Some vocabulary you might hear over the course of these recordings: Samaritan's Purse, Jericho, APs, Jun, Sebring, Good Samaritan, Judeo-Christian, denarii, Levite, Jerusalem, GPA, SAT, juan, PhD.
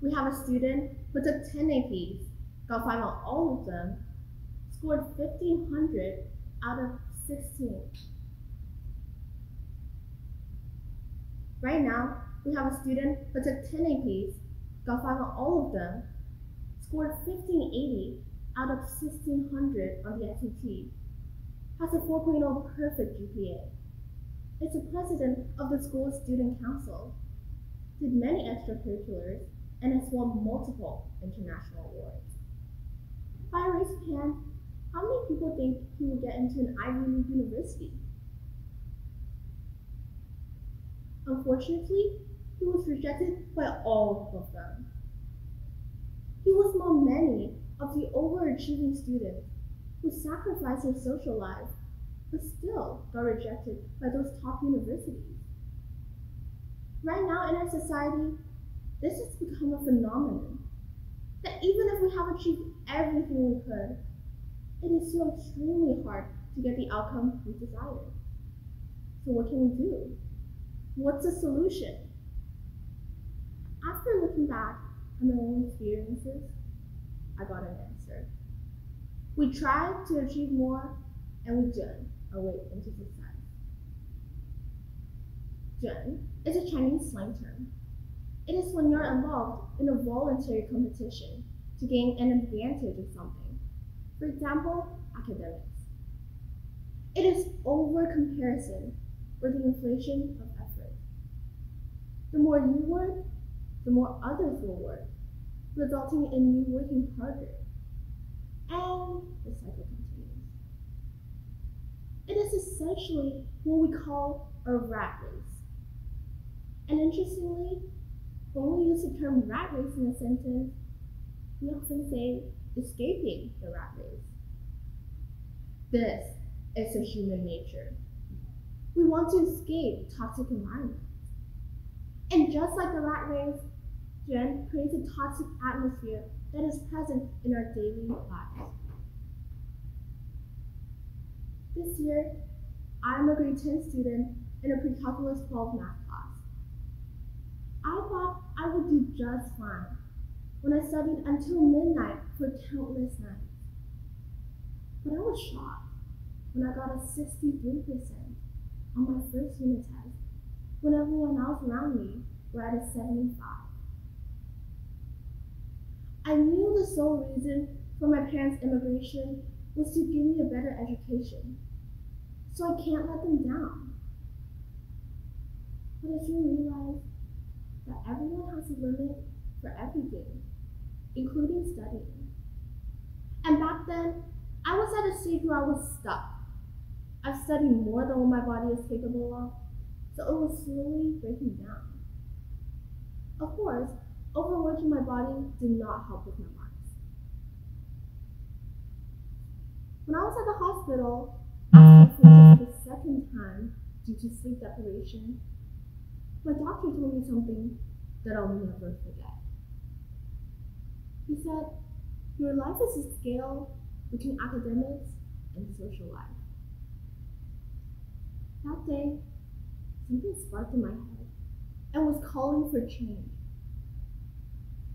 We have a student who took 10 APs, got 5 on all of them, scored 1,500 out of 16. Right now, we have a student who took 10 APs, got 5 on all of them, scored 1,580 out of 1,600 on the SAT, has a 4.0 perfect GPA. It's the president of the school's student council, did many extracurriculars, and has won multiple international awards. By a raise of hand, how many people think he will get into an Ivy League university? Unfortunately, he was rejected by all of them. He was among many of the overachieving students who sacrificed their social life but still got rejected by those top universities. Right now in our society, this has become a phenomenon that even if we have achieved everything we could, it is so extremely hard to get the outcome we desired. So what can we do? What's the solution? After looking back on my own experiences, I got an answer. We tried to achieve more and we journeyed our way into success. Jun is a Chinese slang term. It is when you're involved in a voluntary competition to gain an advantage of something. For example, academics. It is over comparison or the inflation of effort. The more you work, the more others will work, resulting in you working harder. And the cycle continues. It is essentially what we call a rat race. And interestingly, when we use the term rat race in a sentence, we often say escaping the rat race. This is a human nature. We want to escape toxic environments. And just like the rat race, Jen creates a toxic atmosphere that is present in our daily lives. This year, I'm a grade 10 student in a pre-calculus 12 math class. I thought I would do just fine when I studied until midnight for countless nights. But I was shocked when I got a 63% on my first unit test when everyone else around me were at a 75. I knew the sole reason for my parents' immigration was to give me a better education, so I can't let them down. But I soon realized that everyone has a limit for everything, including studying. And back then, I was at a stage where I was stuck. I've studied more than what my body is capable of, so it was slowly breaking down. Of course, overworking my body did not help with my marks. When I was at the hospital, after the second time due to sleep deprivation, my doctor told me something that I'll never forget. He said, "Your life is a scale between academics and social life." That day, something sparked in my head and was calling for change.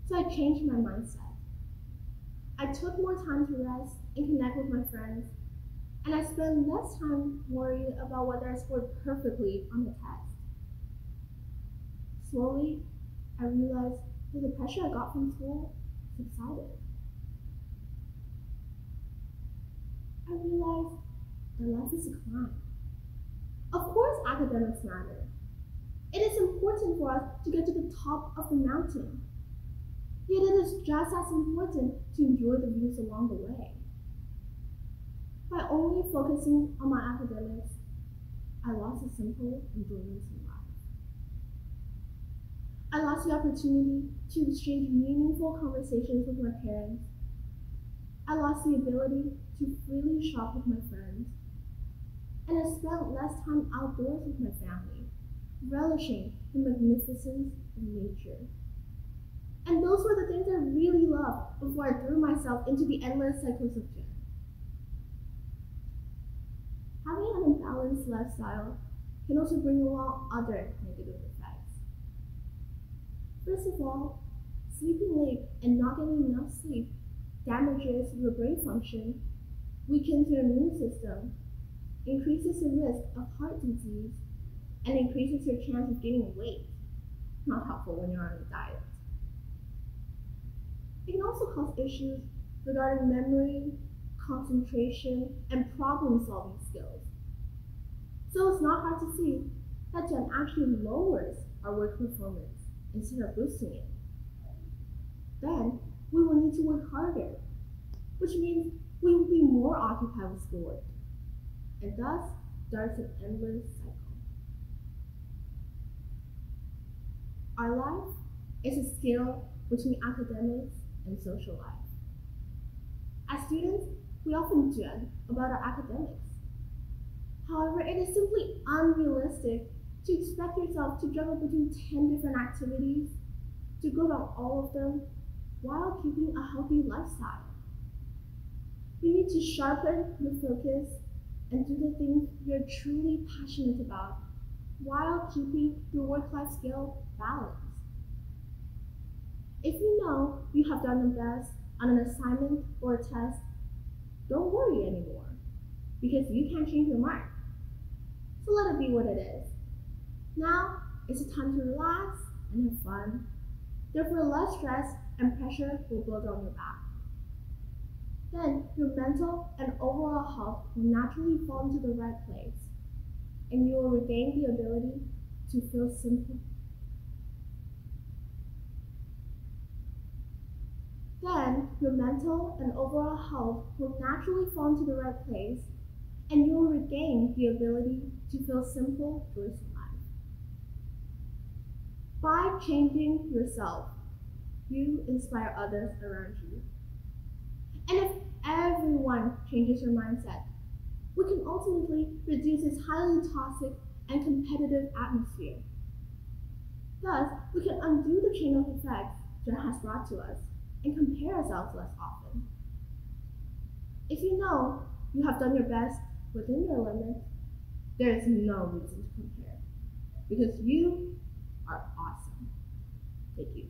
So I changed my mindset. I took more time to rest and connect with my friends, and I spent less time worrying about whether I scored perfectly on the test. Slowly, I realized that the pressure I got from school subsided. I realized that life is a climb. Of course, academics matter. It is important for us to get to the top of the mountain. Yet it is just as important to enjoy the views along the way. By only focusing on my academics, I lost a simple and brilliant life. I lost the opportunity to exchange meaningful conversations with my parents. I lost the ability to freely shop with my friends. And I spent less time outdoors with my family, relishing the magnificence of nature. And those were the things I really loved before I threw myself into the endless cycles of gym. Having an unbalanced lifestyle can also bring along other negative effects. First of all, Sleeping late and not getting enough sleep damages your brain function, weakens your immune system, increases the risk of heart disease, and increases your chance of gaining weight. Not helpful when you're on a diet. It can also cause issues regarding memory, concentration, and problem-solving skills. So it's not hard to see that Juan actually lowers our work performance instead of boosting it. Then we will need to work harder, which means we will be more occupied with schoolwork, and thus starts an endless cycle. Our life is a scale between academics and social life. As students, we often dream about our academics. However, it is simply unrealistic to expect yourself to juggle between 10 different activities, to go down all of them, while keeping a healthy lifestyle. You need to sharpen your focus and do the things you're truly passionate about, while keeping your work-life scale balanced. If you know you have done the best on an assignment or a test, don't worry anymore, because you can't change your mark. So let it be what it is. Now it's a time to relax and have fun. Therefore, less stress and pressure will build on your back. Then your mental and overall health will naturally fall into the right place, and you will regain the ability to feel simple. Joyous in life. By changing yourself, you inspire others around you. And if everyone changes their mindset, we can ultimately reduce this highly toxic and competitive atmosphere. Thus, we can undo the chain of effects Juan has brought to us and compare ourselves less often. If you know you have done your best within your limits, there is no reason to compare, because you are awesome. Thank you.